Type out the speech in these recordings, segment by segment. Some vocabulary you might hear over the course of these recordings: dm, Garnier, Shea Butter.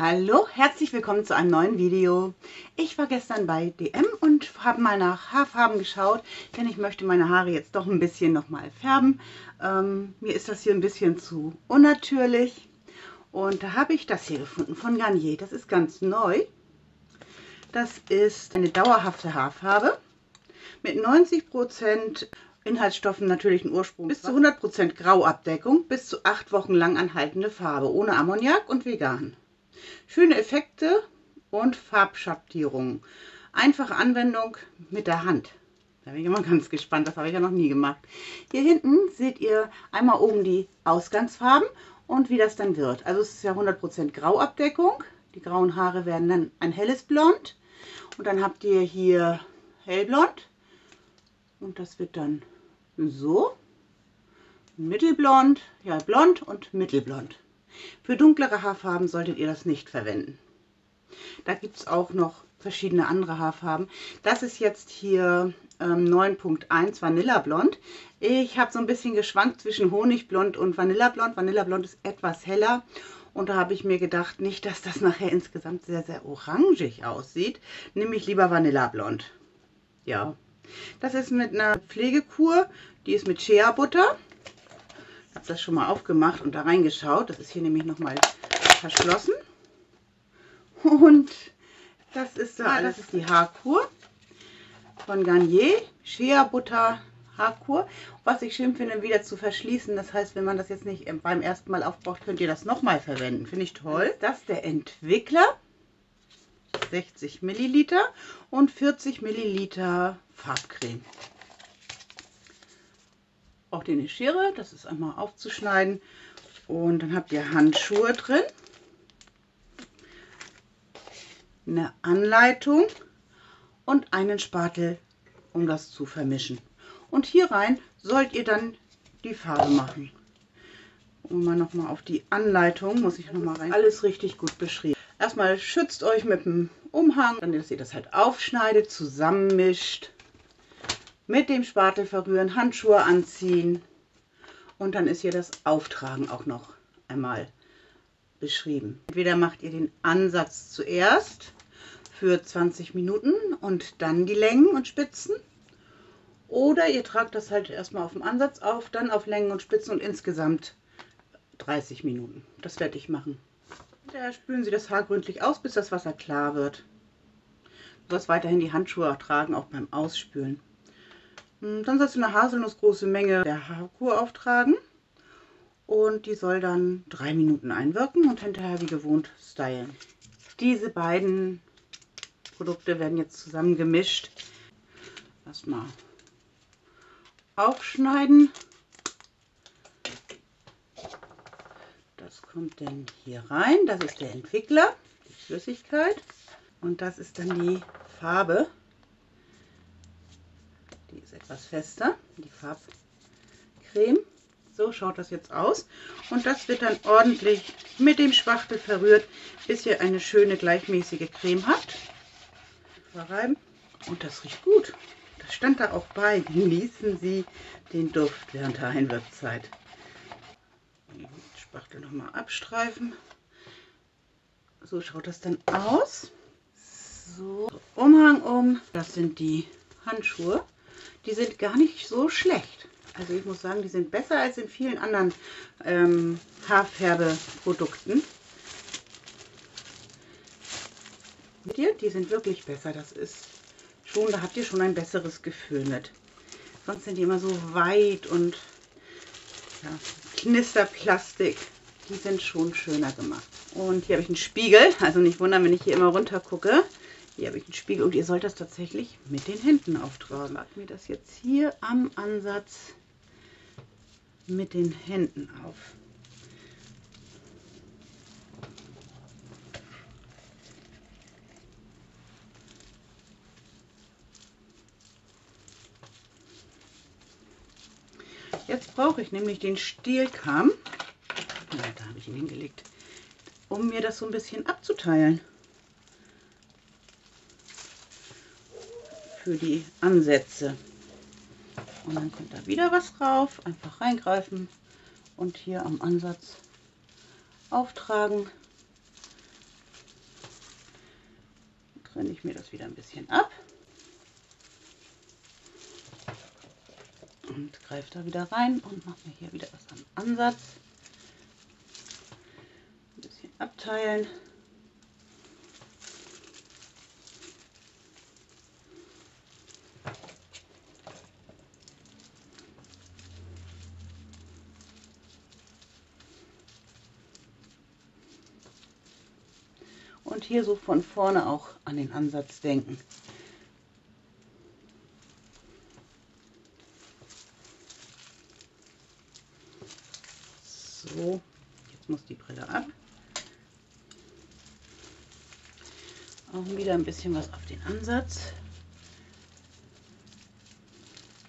Hallo, herzlich willkommen zu einem neuen Video. Ich war gestern bei dm und habe mal nach Haarfarben geschaut, denn ich möchte meine Haare jetzt doch ein bisschen nochmal färben. Mir ist das hier ein bisschen zu unnatürlich. Und da habe ich das hier gefunden von Garnier. Das ist ganz neu. Das ist eine dauerhafte Haarfarbe mit 90% Inhaltsstoffen natürlichen Ursprungs, bis zu 100% Grauabdeckung, bis zu 8 Wochen lang anhaltende Farbe, ohne Ammoniak und vegan. Schöne Effekte und Farbschattierungen. Einfache Anwendung mit der Hand. Da bin ich immer ganz gespannt, das habe ich ja noch nie gemacht. Hier hinten seht ihr einmal oben die Ausgangsfarben und wie das dann wird. Also es ist ja 100% Grauabdeckung. Die grauen Haare werden dann ein helles Blond. Und dann habt ihr hier Hellblond. Und das wird dann so. Mittelblond, ja Blond und Mittelblond. Für dunklere Haarfarben solltet ihr das nicht verwenden. Da gibt es auch noch verschiedene andere Haarfarben. Das ist jetzt hier 9.1 Vanillablond. Ich habe so ein bisschen geschwankt zwischen Honigblond und Vanillablond. Vanillablond ist etwas heller. Und da habe ich mir gedacht, nicht, dass das nachher insgesamt sehr, sehr orangig aussieht. Nehme ich lieber Vanillablond. Ja, das ist mit einer Pflegekur. Die ist mit Shea-Butter. Ich habe das schon mal aufgemacht und da reingeschaut. Das ist hier nämlich nochmal verschlossen. Und das ist, das ist die Haarkur von Garnier. Shea Butter Haarkur. Was ich schön finde, wieder zu verschließen. Das heißt, wenn man das jetzt nicht beim ersten Mal aufbraucht, könnt ihr das nochmal verwenden. Finde ich toll. Das ist der Entwickler. 60 Milliliter und 40 Milliliter Farbcreme. Braucht ihr eine Schere, das ist einmal aufzuschneiden, und dann habt ihr Handschuhe drin, eine Anleitung und einen Spatel, um das zu vermischen. Und hier rein sollt ihr dann die Farbe machen. Und mal nochmal auf die Anleitung, muss ich nochmal rein. Alles richtig gut beschrieben. Erstmal schützt euch mit dem Umhang, dann dass ihr das halt aufschneidet, zusammenmischt. Mit dem Spatel verrühren, Handschuhe anziehen, und dann ist hier das Auftragen auch noch einmal beschrieben. Entweder macht ihr den Ansatz zuerst für 20 Minuten und dann die Längen und Spitzen, oder ihr tragt das halt erstmal auf dem Ansatz auf, dann auf Längen und Spitzen und insgesamt 30 Minuten. Das werde ich machen. Hinterher spülen Sie das Haar gründlich aus, bis das Wasser klar wird. Du sollst weiterhin die Handschuhe tragen, auch beim Ausspülen. Dann sollst du eine haselnussgroße Menge der Haarkur auftragen und die soll dann 3 Minuten einwirken und hinterher wie gewohnt stylen. Diese beiden Produkte werden jetzt zusammen gemischt. Erstmal aufschneiden. Das kommt dann hier rein. Das ist der Entwickler, die Flüssigkeit, und das ist dann die Farbe. Die ist etwas fester, die Farbcreme. So schaut das jetzt aus. Und das wird dann ordentlich mit dem Spachtel verrührt, bis ihr eine schöne gleichmäßige Creme habt. Verreiben. Und das riecht gut. Das stand da auch bei. Genießen Sie den Duft während der Einwirkzeit. Den Spachtel nochmal abstreifen. So schaut das dann aus. So, Umhang um. Das sind die Handschuhe. Die sind gar nicht so schlecht. Also ich muss sagen, die sind besser als in vielen anderen Haarfärbeprodukten. Seht ihr? Die sind wirklich besser. Das ist schon, da habt ihr schon ein besseres Gefühl mit. Sonst sind die immer so weit und ja, Knisterplastik. Die sind schon schöner gemacht. Und hier habe ich einen Spiegel. Also nicht wundern, wenn ich hier immer runter gucke. Hier habe ich einen Spiegel und ihr sollt das tatsächlich mit den Händen auftragen. Ich trage mir das jetzt hier am Ansatz mit den Händen auf. Jetzt brauche ich nämlich den Stielkamm, da habe ich ihn hingelegt, um mir das so ein bisschen abzuteilen. Für die Ansätze. Und dann kommt da wieder was drauf, einfach reingreifen und hier am Ansatz auftragen Trenne ich mir das wieder ein bisschen ab und greife da wieder rein und mache mir hier wieder was am Ansatz. Ein bisschen abteilen. Und hier so von vorne auch an den Ansatz denken. So, jetzt muss die Brille ab. Auch wieder ein bisschen was auf den Ansatz.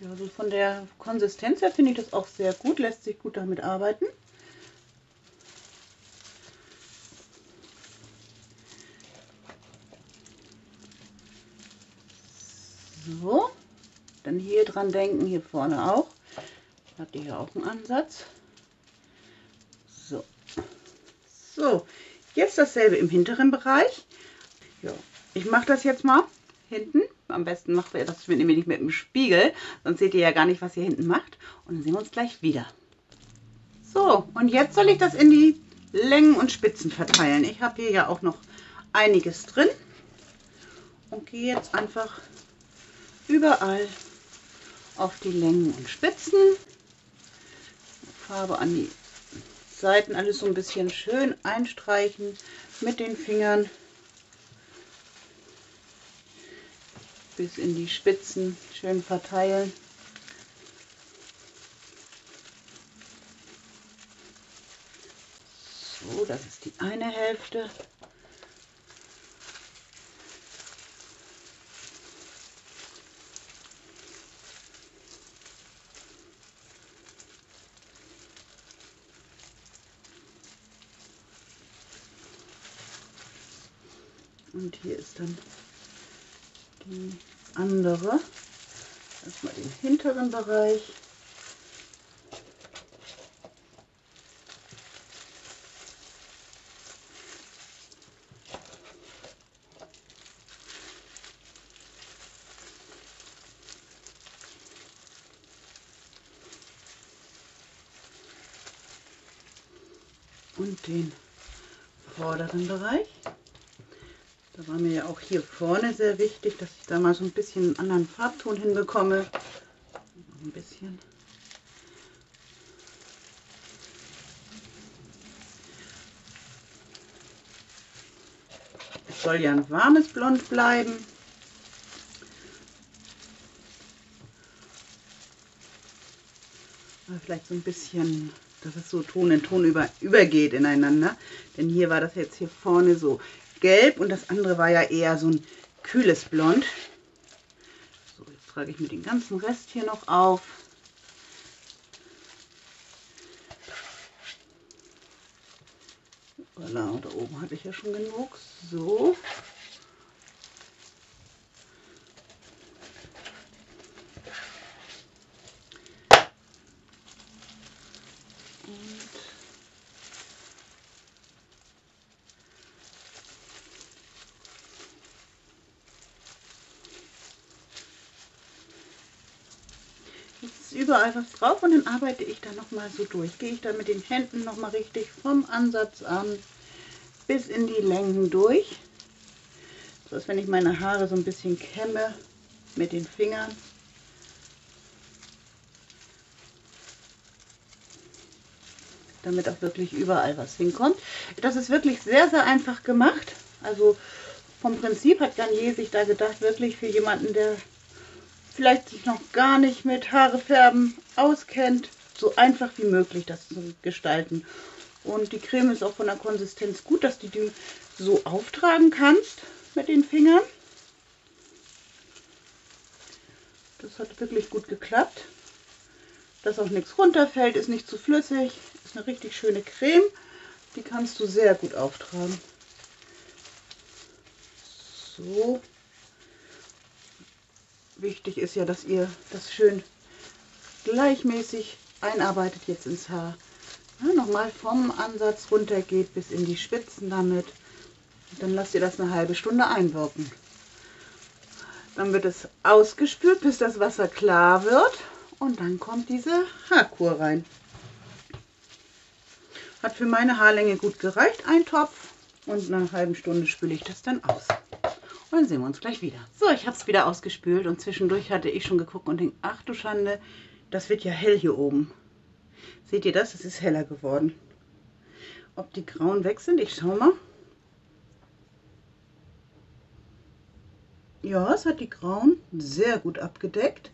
Ja, so von der Konsistenz her finde ich das auch sehr gut, lässt sich gut damit arbeiten. So, dann hier dran denken, hier vorne auch. Habt ihr hier auch einen Ansatz. So. So, jetzt dasselbe im hinteren Bereich. Ja, ich mache das jetzt mal hinten. Am besten macht ihr das nämlich nicht mit dem Spiegel, sonst seht ihr ja gar nicht, was ihr hinten macht. Und dann sehen wir uns gleich wieder. So, und jetzt soll ich das in die Längen und Spitzen verteilen. Ich habe hier ja auch noch einiges drin. Und gehe jetzt einfach überall auf die Längen und Spitzen, Farbe an die Seiten, alles so ein bisschen schön einstreichen mit den Fingern bis in die Spitzen, schön verteilen. So, das ist die eine Hälfte. Und hier ist dann die andere. Erstmal den hinteren Bereich. Und den vorderen Bereich. Da war mir ja auch hier vorne sehr wichtig, dass ich da mal so ein bisschen einen anderen Farbton hinbekomme. Ein bisschen. Es soll ja ein warmes Blond bleiben. Aber vielleicht so ein bisschen, dass es so Ton in Ton übergeht ineinander. Denn hier war das jetzt hier vorne so gelb und das andere war ja eher so ein kühles Blond. So, jetzt trage ich mir den ganzen Rest hier noch auf. Voilà, und da oben hatte ich ja schon genug. So. Überall was drauf und dann arbeite ich da nochmal so durch. Gehe ich da mit den Händen nochmal richtig vom Ansatz an bis in die Längen durch. So dass, wenn ich meine Haare so ein bisschen kämme mit den Fingern. Damit auch wirklich überall was hinkommt. Das ist wirklich sehr, sehr einfach gemacht. Also vom Prinzip hat Garnier sich da gedacht, wirklich für jemanden, der vielleicht sich noch gar nicht mit Haare färben auskennt, so einfach wie möglich das zu gestalten. Und die Creme ist auch von der Konsistenz gut, dass du die so auftragen kannst mit den Fingern. Das hat wirklich gut geklappt. Dass auch nichts runterfällt, ist nicht zu flüssig, ist eine richtig schöne Creme. Die kannst du sehr gut auftragen. So. Wichtig ist ja, dass ihr das schön gleichmäßig einarbeitet jetzt ins Haar. Ja, nochmal vom Ansatz runter geht bis in die Spitzen damit. Dann lasst ihr das eine halbe Stunde einwirken. Dann wird es ausgespült, bis das Wasser klar wird. Und dann kommt diese Haarkur rein. Hat für meine Haarlänge gut gereicht, ein Topf. Und nach einer halben Stunde spüle ich das dann aus. Und dann sehen wir uns gleich wieder. So, ich habe es wieder ausgespült und zwischendurch hatte ich schon geguckt und denke, ach du Schande, das wird ja hell hier oben. Seht ihr das? Es ist heller geworden. Ob die grauen weg sind, ich schaue mal. Ja, es hat die grauen sehr gut abgedeckt.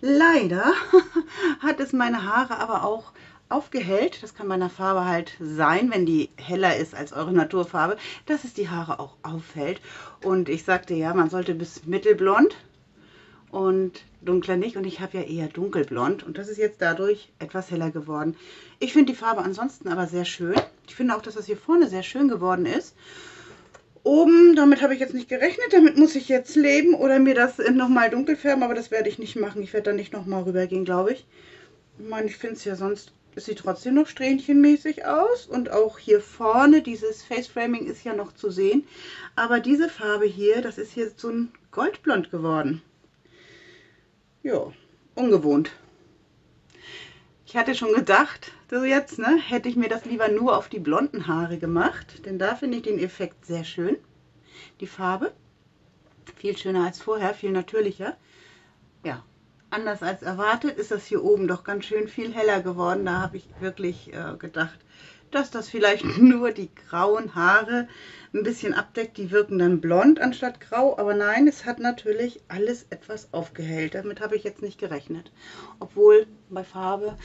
Leider hat es meine Haare aber auch aufgehellt. Das kann bei einer Farbe halt sein, wenn die heller ist als eure Naturfarbe, dass es die Haare auch aufhält. Und ich sagte ja, man sollte bis mittelblond und dunkler nicht. Und ich habe ja eher dunkelblond und das ist jetzt dadurch etwas heller geworden. Ich finde die Farbe ansonsten aber sehr schön. Ich finde auch, dass das hier vorne sehr schön geworden ist. Oben, damit habe ich jetzt nicht gerechnet, damit muss ich jetzt leben oder mir das nochmal dunkel färben, aber das werde ich nicht machen. Ich werde da nicht nochmal rübergehen, glaube ich. Ich meine, ich finde es ja sonst, es sieht trotzdem noch strähnchenmäßig aus und auch hier vorne, dieses Faceframing ist ja noch zu sehen. Aber diese Farbe hier, das ist hier so ein Goldblond geworden. Ja, ungewohnt. Ich hatte schon gedacht, so jetzt, ne, hätte ich mir das lieber nur auf die blonden Haare gemacht, denn da finde ich den Effekt sehr schön. Die Farbe, viel schöner als vorher, viel natürlicher. Ja, anders als erwartet ist das hier oben doch ganz schön viel heller geworden. Da habe ich wirklich gedacht, dass das vielleicht nur die grauen Haare ein bisschen abdeckt. Die wirken dann blond anstatt grau, aber nein, es hat natürlich alles etwas aufgehellt. Damit habe ich jetzt nicht gerechnet, obwohl bei Farbe...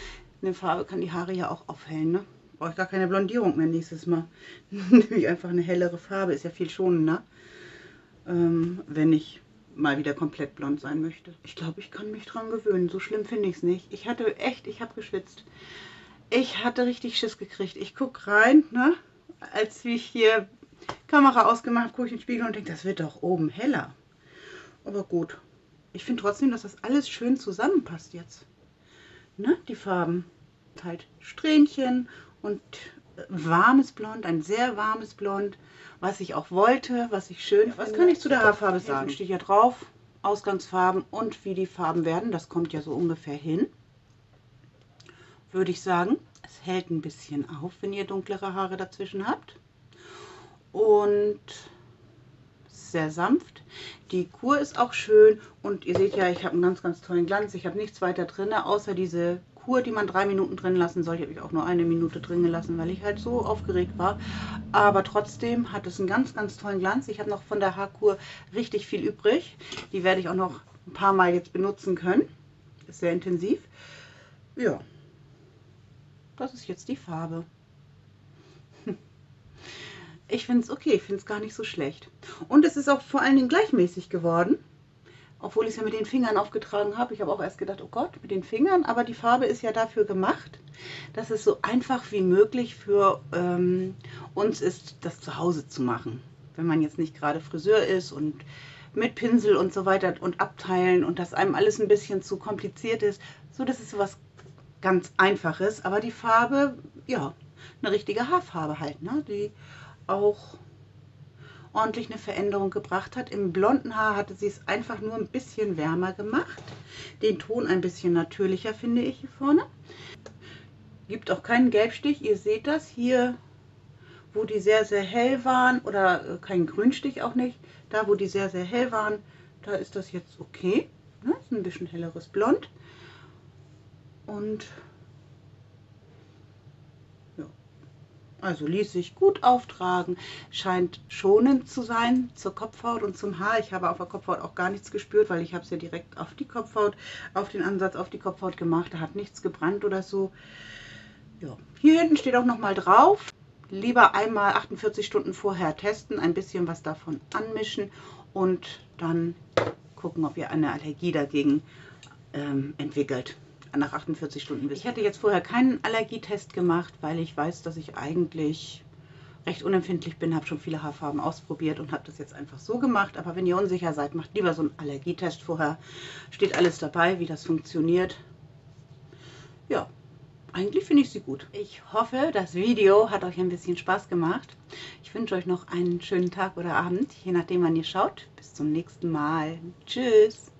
Eine Farbe kann die Haare ja auch aufhellen, ne? Brauche ich gar keine Blondierung mehr nächstes Mal. Nehme ich einfach eine hellere Farbe, ist ja viel schonender, wenn ich mal wieder komplett blond sein möchte. Ich glaube, ich kann mich dran gewöhnen, so schlimm finde ich es nicht. Ich hatte echt, ich habe geschwitzt. Ich hatte richtig Schiss gekriegt. Ich gucke rein, ne? Als ich hier Kamera ausgemacht habe, gucke ich in den Spiegel und denke, das wird doch oben heller. Aber gut, ich finde trotzdem, dass das alles schön zusammenpasst jetzt. Ne, die Farben, halt Strähnchen und warmes Blond, ein sehr warmes Blond, was ich auch wollte, was ich schön finde. Was kann ich zu der Haarfarbe sagen? Steht ja drauf, Ausgangsfarben und wie die Farben werden, das kommt ja so ungefähr hin. Würde ich sagen, es hält ein bisschen auf, wenn ihr dunklere Haare dazwischen habt. Und sehr sanft. Die Kur ist auch schön und ihr seht ja, ich habe einen ganz, ganz tollen Glanz. Ich habe nichts weiter drin, außer diese Kur, die man 3 Minuten drin lassen soll. Die habe ich auch nur 1 Minute drin gelassen, weil ich halt so aufgeregt war. Aber trotzdem hat es einen ganz, ganz tollen Glanz. Ich habe noch von der Haarkur richtig viel übrig. Die werde ich auch noch ein paar Mal jetzt benutzen können. Ist sehr intensiv. Ja, das ist jetzt die Farbe. Ich finde es okay, ich finde es gar nicht so schlecht. Und es ist auch vor allen Dingen gleichmäßig geworden, obwohl ich es ja mit den Fingern aufgetragen habe. Ich habe auch erst gedacht, oh Gott, mit den Fingern. Aber die Farbe ist ja dafür gemacht, dass es so einfach wie möglich für uns ist, das zu Hause zu machen. Wenn man jetzt nicht gerade Friseur ist und mit Pinsel und so weiter und abteilen und dass einem alles ein bisschen zu kompliziert ist. So, das ist so was ganz Einfaches. Aber die Farbe, ja, eine richtige Haarfarbe halt, ne? Die auch ordentlich eine Veränderung gebracht hat. Im blonden Haar hatte sie es einfach nur ein bisschen wärmer gemacht. Den Ton ein bisschen natürlicher, finde ich, hier vorne. Gibt auch keinen Gelbstich. Ihr seht das hier, wo die sehr, sehr hell waren oder keinen Grünstich auch nicht. Da, wo die sehr, sehr hell waren, da ist das jetzt okay. Ne? Ist ein bisschen helleres Blond. Und also ließ sich gut auftragen, scheint schonend zu sein zur Kopfhaut und zum Haar. Ich habe auf der Kopfhaut auch gar nichts gespürt, weil ich habe es ja direkt auf die Kopfhaut, auf den Ansatz auf die Kopfhaut gemacht. Da hat nichts gebrannt oder so. Ja. Hier hinten steht auch nochmal drauf, lieber einmal 48 Stunden vorher testen, ein bisschen was davon anmischen und dann gucken, ob ihr eine Allergie dagegen entwickelt. Nach 48 Stunden wissen. Ich hatte jetzt vorher keinen Allergietest gemacht, weil ich weiß, dass ich eigentlich recht unempfindlich bin, habe schon viele Haarfarben ausprobiert und habe das jetzt einfach so gemacht. Aber wenn ihr unsicher seid, macht lieber so einen Allergietest vorher. Steht alles dabei, wie das funktioniert. Ja, eigentlich finde ich sie gut. Ich hoffe, das Video hat euch ein bisschen Spaß gemacht. Ich wünsche euch noch einen schönen Tag oder Abend, je nachdem wann ihr schaut. Bis zum nächsten Mal. Tschüss!